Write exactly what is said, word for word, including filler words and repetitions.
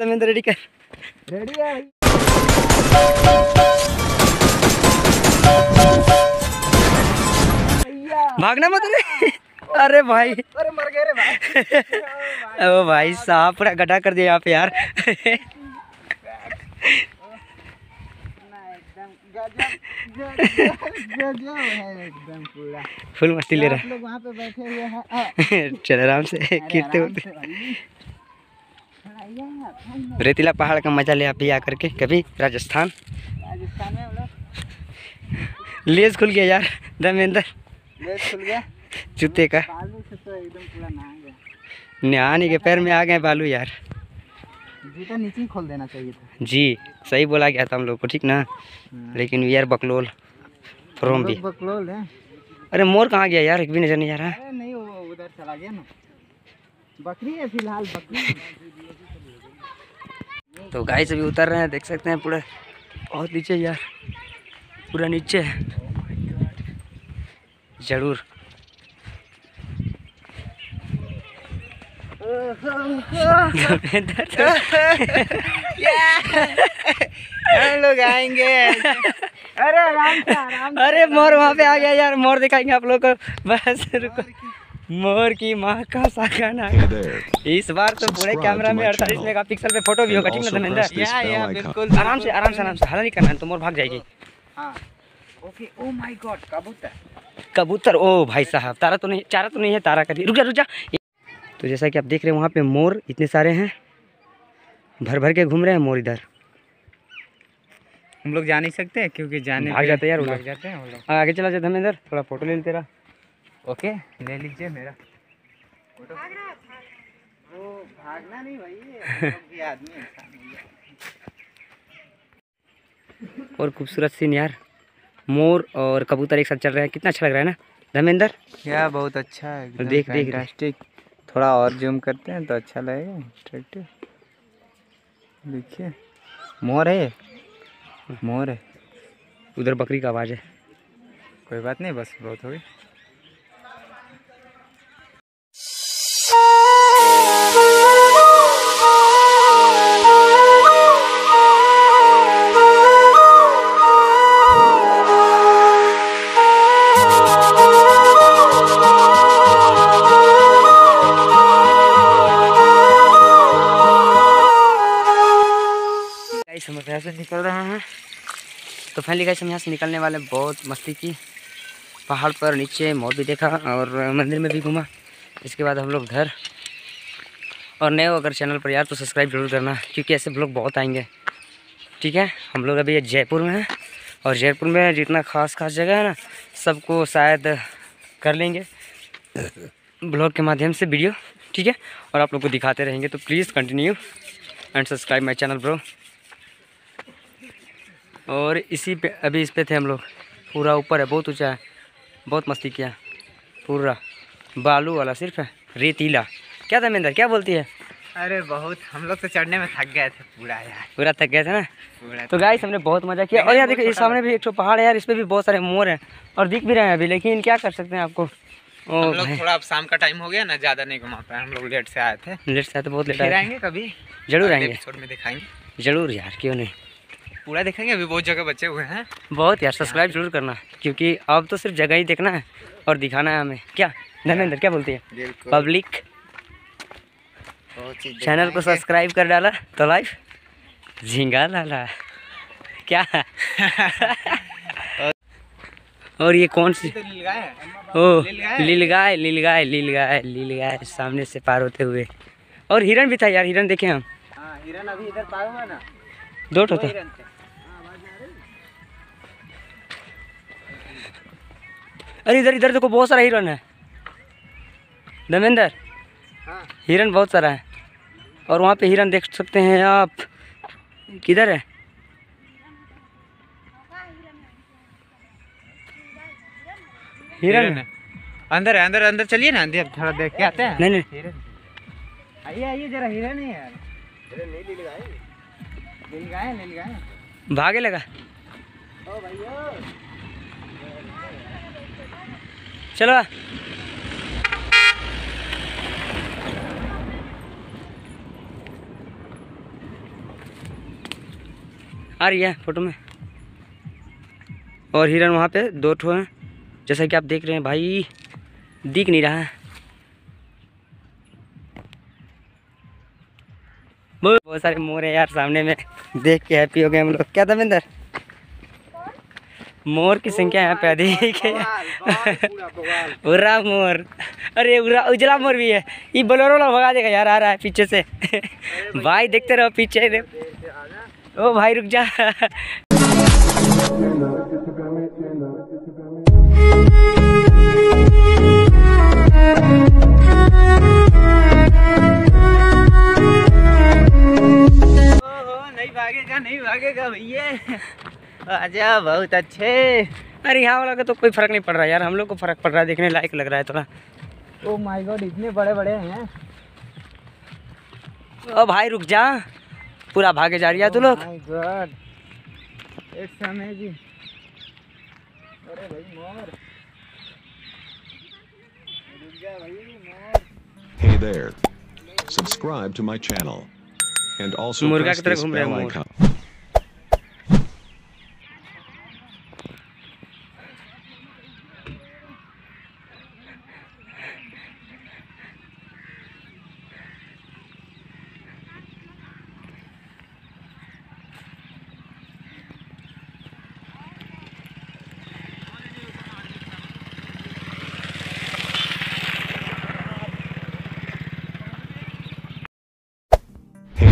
दमेंद्र ready कर ready है। भागना मत रे। अरे भाई अरे मर गए रे भाई। ओ भाई साहब पूरा गड्ढा कर दिया यहाँ पे यार। फुल मस्ती ले रहा लोग वहाँ पे बैठे हुए हैं। चल आराम से गिरते उठते। रेतीला पहाड़ का मजा ले आप भी आकर के कभी राजस्थान। राजस्थान में हम लोग लेज खुल गया यार धर्मेंद्र। लेज खुल गया जूते का। बालू से तो एकदम पूरा नहा गया। नहाने के पैर में आ गए बालू यार। जूता नीचे ही खोल देना चाहिए था। जी सही बोला गया था हम लोग को ठीक ना। लेकिन यार बकलोल फ्रॉम भी बकलोल है। अरे मोर कहाँ गया यार एक भी नजर नहीं आ रहा। अरे नहीं वो उधर चला गया ना। बकरी है फिलहाल बकरी। तो गाइस अभी उतर रहे हैं देख सकते हैं पूरा बहुत नीचे यार पूरा नीचे है। जरूर हम लोग आएंगे। अरे आराम से आराम। अरे मोर वहाँ पे आ गया यार। मोर दिखाएंगे आप लोग को बस रुको। मोर की माँ का साखन आ गया। इस बार तो पूरे कैमरा में अड़तालीस मेगा पिक्सल पे फोटो भी होगा ठीक ना धर्मेंद्र। बिल्कुल आराम से आराम से आराम से हरा नहीं करना है तो मोर भाग जाएगी। ओके ओ माय गॉड कबूतर कबूतर। ओ भाई साहब तारा तो नहीं चारा तो नहीं है तारा करिए। रुक जा रुक जा। तो जैसा कि आप देख रहे हैं वहाँ पे मोर इतने सारे हैं भर भर के घूम रहे हैं मोर। इधर हम लोग जा नहीं सकते क्योंकि जाने आ जाते हैं यार भाग जाते हैं हम लोग। आगे चला जाते हैं इधर थोड़ा फोटो ले लेते रहा। ओके ले लीजिए मेरा फोटो। वो भागना नहीं भाई आदमी। और खूबसूरत सीन यार मोर और कबूतर एक साथ चल रहे हैं। कितना अच्छा लग रहा है ना धर्मेंद्र। क्या बहुत अच्छा है देख देख प्लास्टिक। थोड़ा और जूम करते हैं तो अच्छा लगेगा अट्रैक्टिव। देखिए मोर है मोर है। उधर बकरी का आवाज़ है। कोई बात नहीं बस बहुत हो गई। हम यहाँ से निकल रहे हैं तो फाइनली गाइस हम यहाँ से निकलने वाले। बहुत मस्ती की पहाड़ पर नीचे मोर भी देखा और मंदिर में भी घूमा। इसके बाद हम लोग घर। और नए हो अगर चैनल पर यार तो सब्सक्राइब जरूर करना क्योंकि ऐसे ब्लॉग बहुत आएंगे ठीक है। हम लोग अभी जयपुर में हैं और जयपुर में जितना ख़ास खास जगह है ना सबको शायद कर लेंगे ब्लॉग के माध्यम से वीडियो ठीक है। और आप लोग को दिखाते रहेंगे तो please continue and subscribe my channel bro. और इसी पे अभी इस पे थे हम लोग। पूरा ऊपर है बहुत ऊंचा है। बहुत मस्ती किया पूरा बालू वाला सिर्फ है रेतीला। क्या था महेंद्र क्या बोलती है। अरे बहुत हम लोग तो चढ़ने में थक गए थे पूरा यार। पूरा थक गए थे ना। तो गाइस हमने बहुत मज़ा किया। और यार देखो इस सामने भी एक तो पहाड़ है यार। इस पर भी बहुत सारे मोर हैं और दिख भी रहे हैं अभी। लेकिन क्या कर सकते हैं आपको हम लोग थोड़ा अब शाम का टाइम हो गया ना ज़्यादा नहीं घुमा पाए। हम लोग लेट से आए थे लेट से आए थे बहुत लेट आएंगे। कभी जरूर आएंगे में दिखाएंगे जरूर यार क्यों नहीं पूरा देखेंगे। अभी बहुत जगह बचे हुए हैं बहुत यार। सब्सक्राइब जरूर करना क्योंकि अब तो सिर्फ जगह ही देखना है और दिखाना है हमें। क्या धर्मेंद्र क्या बोलती है पब्लिक। चैनल को सब्सक्राइब कर डाला तो लाइफ झींगा लाला क्या। और ये कौन सी ओ लीलगाय लीलगाय लीलगाय लीलगाय सामने से पार होते हुए। और हिरण भी था यार हिरण देखे हम। हिरण अभी इधर पार हुआ ना दो ठो था। अरे इधर इधर देखो बहुत सारा हिरन है धर्मेंद्र। हिरन बहुत सारा है। और वहाँ पे हिरन देख सकते हैं आप। किधर है हिरन। अंदर है अंदर अंदर चलिए ना अंदर थोड़ा देख के आते हैं। नहीं नहीं आइए आइए जरा हिरन है यार। नीलगाय नीलगाय भागे लगा। ओ भैया चलो आ रही है फोटो में। और हिरन वहाँ पे दो ठो हैं, जैसा कि आप देख रहे हैं भाई, दिख नहीं रहा है। बहुत सारे मोर हैं यार सामने में, देख के हैप्पी हो गए हम लोग। क्या था मिंदर, मोर की संख्या यहाँ पे अधिक है। उरा मोर, अरे उरा उजला मोर भी है। ये बोलेरो वाला भगा देगा यार, आ रहा है पीछे से। भाई देखते रहो पीछे रे। ओ भाई रुक जा। नहीं भागेगा, नहीं भागेगा भैया, आजा। बहुत अच्छे। अरे यहाँ वाला का तो कोई फर्क नहीं पड़ रहा यार, हम लोग को फर्क पड़ रहा है। देखने लायक लग रहा है थोड़ा। ओ माय गॉड, इतने बड़े बड़े हैं। ओ भाई रुक जा, पूरा भागे जा रही है तू लोग। एक समय जी, अरे भाई मोर। Hey there. Subscribe to my channel and also press this bell icon.